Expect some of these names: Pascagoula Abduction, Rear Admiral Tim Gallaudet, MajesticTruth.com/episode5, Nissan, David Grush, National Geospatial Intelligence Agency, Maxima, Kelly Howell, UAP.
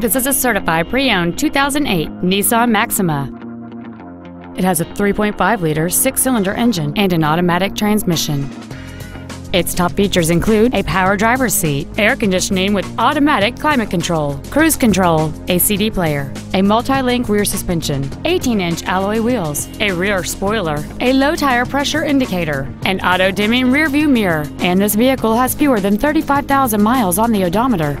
This is a certified pre-owned 2008 Nissan Maxima. It has a 3.5-liter 6-cylinder engine and an automatic transmission. Its top features include a power driver's seat, air conditioning with automatic climate control, cruise control, a CD player, a multi-link rear suspension, 18-inch alloy wheels, a rear spoiler, a low tire pressure indicator, an auto-dimming rear-view mirror, and this vehicle has fewer than 35,000 miles on the odometer.